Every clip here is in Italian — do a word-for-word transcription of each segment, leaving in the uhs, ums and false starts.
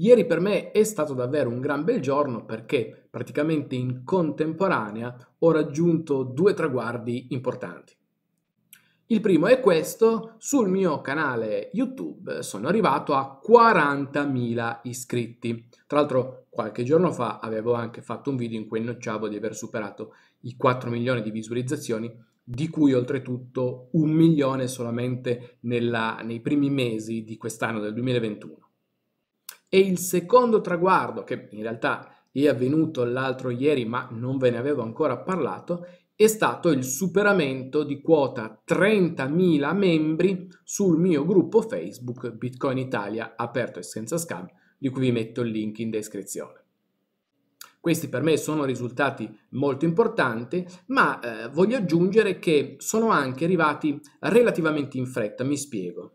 Ieri per me è stato davvero un gran bel giorno perché praticamente in contemporanea ho raggiunto due traguardi importanti. Il primo è questo: sul mio canale YouTube sono arrivato a quarantamila iscritti. Tra l'altro qualche giorno fa avevo anche fatto un video in cui annunciavo di aver superato i quattro milioni di visualizzazioni, di cui oltretutto un milione solamente nella, nei primi mesi di quest'anno del duemilaventuno. E il secondo traguardo, che in realtà è avvenuto l'altro ieri ma non ve ne avevo ancora parlato, è stato il superamento di quota trentamila membri sul mio gruppo Facebook Bitcoin Italia, aperto e senza scam, di cui vi metto il link in descrizione. Questi per me sono risultati molto importanti, ma eh, voglio aggiungere che sono anche arrivati relativamente in fretta, mi spiego.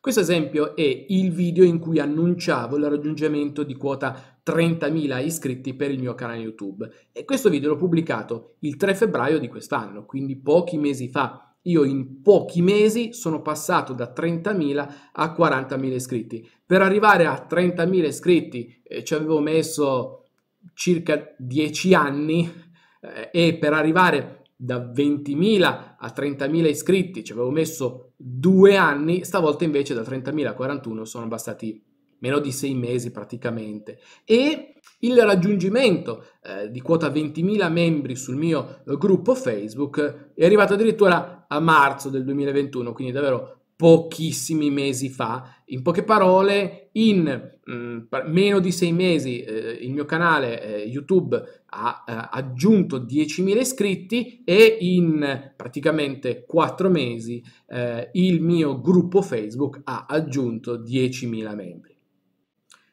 Questo esempio è il video in cui annunciavo il raggiungimento di quota trentamila iscritti per il mio canale YouTube, e questo video l'ho pubblicato il tre febbraio di quest'anno, quindi pochi mesi fa. Io in pochi mesi sono passato da trentamila a quarantamila iscritti. Per arrivare a trentamila iscritti eh, ci avevo messo circa dieci anni eh, e per arrivare da ventimila a trentamila iscritti ci avevo messo due anni, stavolta invece da trentamila a quarantuno sono bastati meno di sei mesi praticamente, e il raggiungimento eh, di quota ventimila membri sul mio eh, gruppo Facebook è arrivato addirittura a marzo del duemilaventuno, quindi davvero pochissimi mesi fa. In poche parole, in mh, meno di sei mesi eh, il mio canale eh, YouTube ha eh, aggiunto diecimila iscritti, e in praticamente quattro mesi eh, il mio gruppo Facebook ha aggiunto diecimila membri.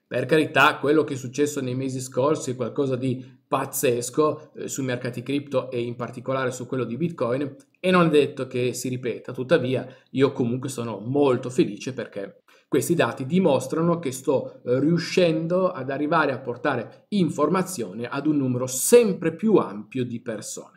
Per carità, quello che è successo nei mesi scorsi è qualcosa di pazzesco eh, sui mercati cripto e in particolare su quello di Bitcoin, e non è detto che si ripeta. Tuttavia io comunque sono molto felice perché questi dati dimostrano che sto eh, riuscendo ad arrivare a portare informazione ad un numero sempre più ampio di persone.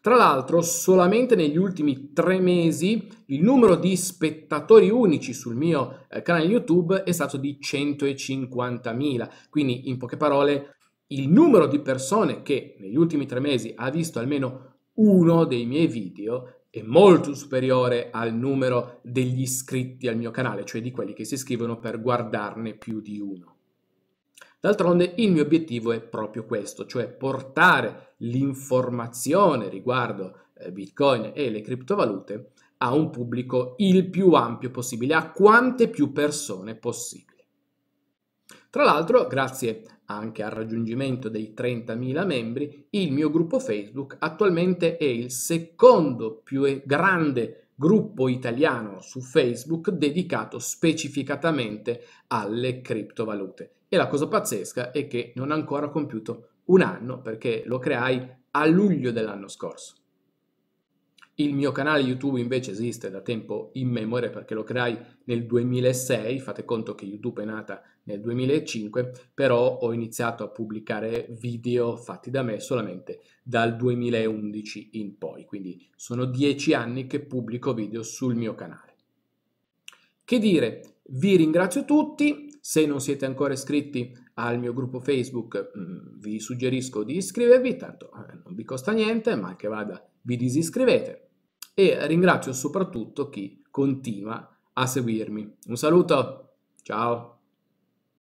Tra l'altro, solamente negli ultimi tre mesi il numero di spettatori unici sul mio eh, canale YouTube è stato di centocinquantamila, quindi in poche parole il numero di persone che negli ultimi tre mesi ha visto almeno uno dei miei video è molto superiore al numero degli iscritti al mio canale, cioè di quelli che si iscrivono per guardarne più di uno. D'altronde il mio obiettivo è proprio questo, cioè portare l'informazione riguardo Bitcoin e le criptovalute a un pubblico il più ampio possibile, a quante più persone possibile. Tra l'altro, grazie anche al raggiungimento dei trentamila membri, il mio gruppo Facebook attualmente è il secondo più grande gruppo italiano su Facebook dedicato specificatamente alle criptovalute. E la cosa pazzesca è che non ha ancora compiuto un anno, perché lo creai a luglio dell'anno scorso. Il mio canale YouTube invece esiste da tempo immemore, perché lo creai nel duemilasei, fate conto che YouTube è nata nel duemilacinque, però ho iniziato a pubblicare video fatti da me solamente dal duemilaundici in poi, quindi sono dieci anni che pubblico video sul mio canale. Che dire, vi ringrazio tutti. Se non siete ancora iscritti al mio gruppo Facebook vi suggerisco di iscrivervi, tanto non vi costa niente, ma che vada vi disiscrivete. E ringrazio soprattutto chi continua a seguirmi. Un saluto, ciao!